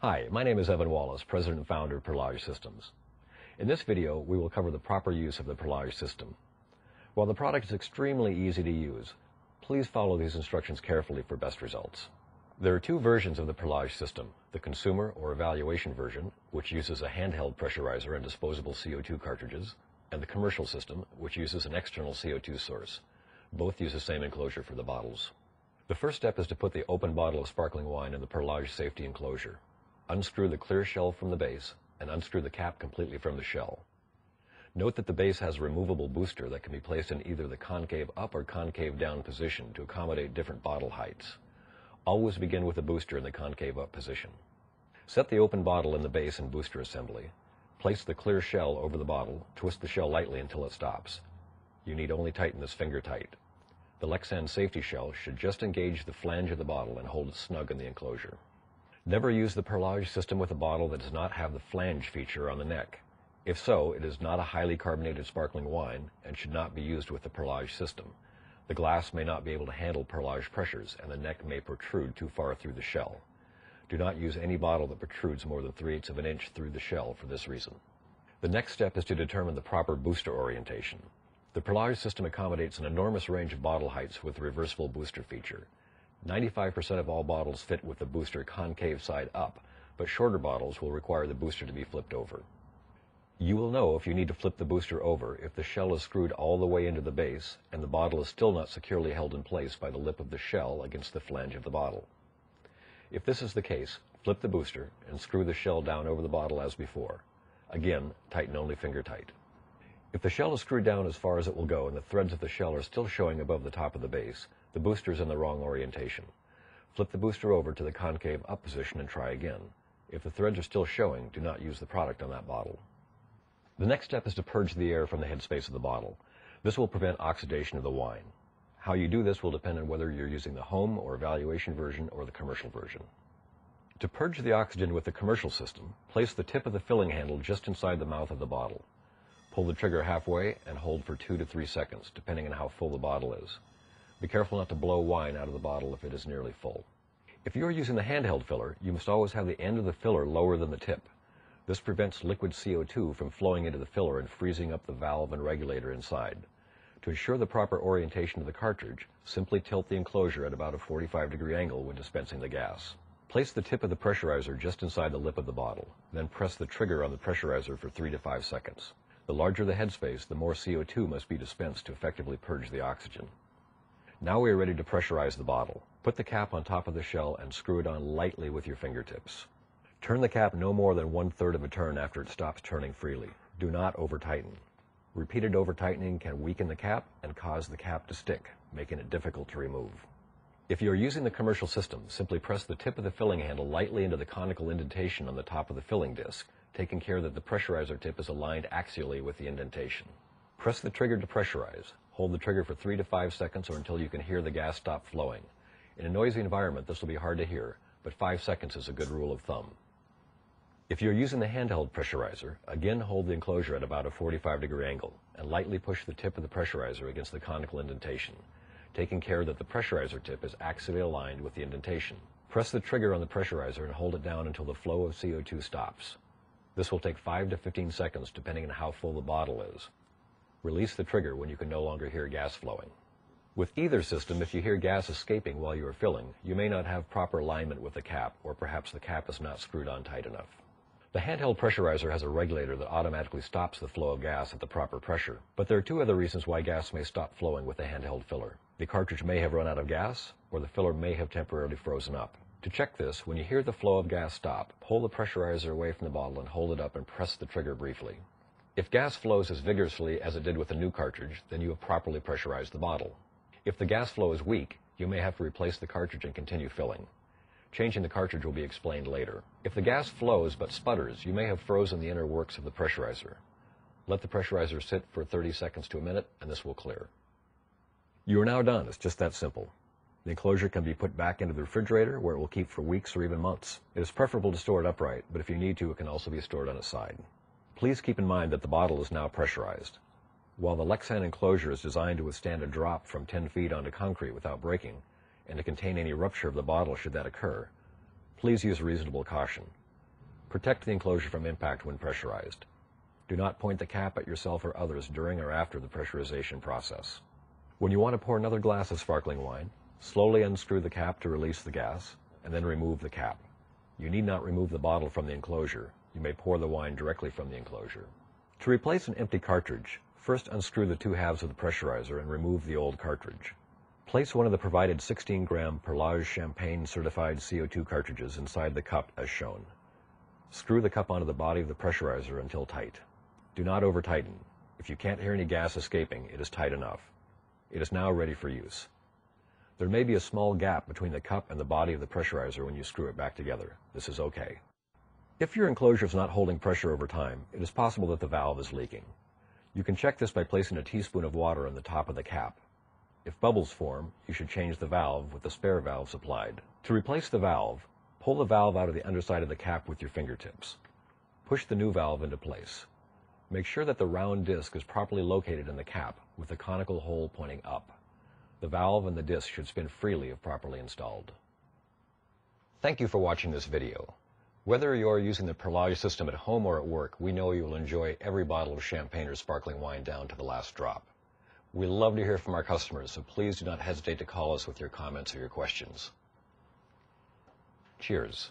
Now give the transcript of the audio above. Hi, my name is Evan Wallace, President and Founder of Perlage Systems. In this video, we will cover the proper use of the Perlage system. While the product is extremely easy to use, please follow these instructions carefully for best results. There are two versions of the Perlage system, the consumer or evaluation version, which uses a handheld pressurizer and disposable CO2 cartridges, and the commercial system, which uses an external CO2 source. Both use the same enclosure for the bottles. The first step is to put the open bottle of sparkling wine in the Perlage safety enclosure. Unscrew the clear shell from the base and unscrew the cap completely from the shell. Note that the base has a removable booster that can be placed in either the concave up or concave down position to accommodate different bottle heights. Always begin with the booster in the concave up position. Set the open bottle in the base and booster assembly. Place the clear shell over the bottle, twist the shell lightly until it stops. You need only tighten this finger tight. The Lexan safety shell should just engage the flange of the bottle and hold it snug in the enclosure. Never use the Perlage system with a bottle that does not have the flange feature on the neck. If so, it is not a highly carbonated sparkling wine and should not be used with the Perlage system. The glass may not be able to handle Perlage pressures and the neck may protrude too far through the shell. Do not use any bottle that protrudes more than 3/8 of an inch through the shell for this reason. The next step is to determine the proper booster orientation. The Perlage system accommodates an enormous range of bottle heights with the reversible booster feature. 95% of all bottles fit with the booster concave side up, but shorter bottles will require the booster to be flipped over. You will know if you need to flip the booster over if the shell is screwed all the way into the base and the bottle is still not securely held in place by the lip of the shell against the flange of the bottle. If this is the case, flip the booster and screw the shell down over the bottle as before. Again, tighten only finger tight. If the shell is screwed down as far as it will go and the threads of the shell are still showing above the top of the base, the booster is in the wrong orientation. Flip the booster over to the concave up position and try again. If the threads are still showing, do not use the product on that bottle. The next step is to purge the air from the headspace of the bottle. This will prevent oxidation of the wine. How you do this will depend on whether you're using the home or evaluation version or the commercial version. To purge the oxygen with the commercial system, place the tip of the filling handle just inside the mouth of the bottle. Pull the trigger halfway and hold for 2 to 3 seconds, depending on how full the bottle is. Be careful not to blow wine out of the bottle if it is nearly full. If you are using the handheld filler, you must always have the end of the filler lower than the tip. This prevents liquid CO2 from flowing into the filler and freezing up the valve and regulator inside. To ensure the proper orientation of the cartridge, simply tilt the enclosure at about a 45-degree angle when dispensing the gas. Place the tip of the pressurizer just inside the lip of the bottle, then press the trigger on the pressurizer for 3 to 5 seconds. The larger the headspace, the more CO2 must be dispensed to effectively purge the oxygen. Now we are ready to pressurize the bottle. Put the cap on top of the shell and screw it on lightly with your fingertips. Turn the cap no more than 1/3 of a turn after it stops turning freely. Do not over-tighten. Repeated over-tightening can weaken the cap and cause the cap to stick, making it difficult to remove. If you are using the commercial system, simply press the tip of the filling handle lightly into the conical indentation on the top of the filling disc, taking care that the pressurizer tip is aligned axially with the indentation. Press the trigger to pressurize. Hold the trigger for 3 to 5 seconds or until you can hear the gas stop flowing. In a noisy environment, this will be hard to hear, but 5 seconds is a good rule of thumb. If you're using the handheld pressurizer, again hold the enclosure at about a 45-degree angle and lightly push the tip of the pressurizer against the conical indentation, taking care that the pressurizer tip is axially aligned with the indentation. Press the trigger on the pressurizer and hold it down until the flow of CO2 stops. This will take 5 to 15 seconds depending on how full the bottle is. Release the trigger when you can no longer hear gas flowing. With either system, if you hear gas escaping while you are filling, you may not have proper alignment with the cap, or perhaps the cap is not screwed on tight enough. The handheld pressurizer has a regulator that automatically stops the flow of gas at the proper pressure, but there are two other reasons why gas may stop flowing with the handheld filler. The cartridge may have run out of gas, or the filler may have temporarily frozen up. To check this, when you hear the flow of gas stop, pull the pressurizer away from the bottle and hold it up and press the trigger briefly. If gas flows as vigorously as it did with the new cartridge, then you have properly pressurized the bottle. If the gas flow is weak, you may have to replace the cartridge and continue filling. Changing the cartridge will be explained later. If the gas flows but sputters, you may have frozen the inner works of the pressurizer. Let the pressurizer sit for 30 seconds to a minute, and this will clear. You are now done. It's just that simple. The enclosure can be put back into the refrigerator, where it will keep for weeks or even months. It is preferable to store it upright, but if you need to, it can also be stored on its side. Please keep in mind that the bottle is now pressurized. While the Lexan enclosure is designed to withstand a drop from 10 feet onto concrete without breaking, and to contain any rupture of the bottle should that occur, please use reasonable caution. Protect the enclosure from impact when pressurized. Do not point the cap at yourself or others during or after the pressurization process. When you want to pour another glass of sparkling wine, slowly unscrew the cap to release the gas, and then remove the cap. You need not remove the bottle from the enclosure. You may pour the wine directly from the enclosure. To replace an empty cartridge, first unscrew the two halves of the pressurizer and remove the old cartridge. Place one of the provided 16-gram Perlage Champagne certified CO2 cartridges inside the cup as shown. Screw the cup onto the body of the pressurizer until tight. Do not over-tighten. If you can't hear any gas escaping, it is tight enough. It is now ready for use. There may be a small gap between the cup and the body of the pressurizer when you screw it back together. This is okay. If your enclosure is not holding pressure over time, it is possible that the valve is leaking. You can check this by placing a teaspoon of water on the top of the cap. If bubbles form, you should change the valve with the spare valve supplied. To replace the valve, pull the valve out of the underside of the cap with your fingertips. Push the new valve into place. Make sure that the round disc is properly located in the cap with the conical hole pointing up. The valve and the disc should spin freely if properly installed. Thank you for watching this video. Whether you are using the Perlage system at home or at work, we know you will enjoy every bottle of champagne or sparkling wine down to the last drop. We love to hear from our customers, so please do not hesitate to call us with your comments or your questions. Cheers.